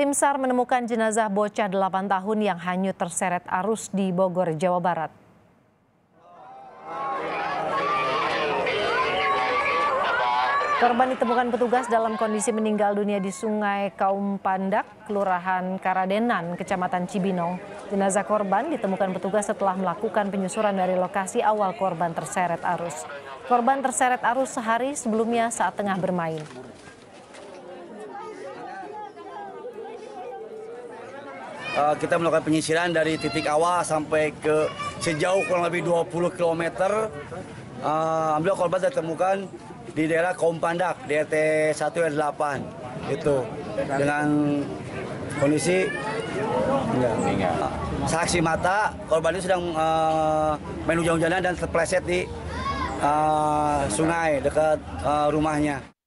Tim SAR menemukan jenazah bocah 8 tahun yang hanyut terseret arus di Bogor, Jawa Barat. Korban ditemukan petugas dalam kondisi meninggal dunia di Sungai Kaumpandak, Kelurahan Karadenan, Kecamatan Cibinong. Jenazah korban ditemukan petugas setelah melakukan penyusuran dari lokasi awal korban terseret arus. Korban terseret arus sehari sebelumnya saat tengah bermain. Kita melakukan penyisiran dari titik awal sampai ke sejauh kurang lebih 20 km. Alhamdulillah korban ditemukan di daerah Kaumpandak, di RT 1 R8 itu dengan kondisi meninggal. Saksi mata korban ini sedang main hujan-hujanan dan terpleset di sungai dekat rumahnya.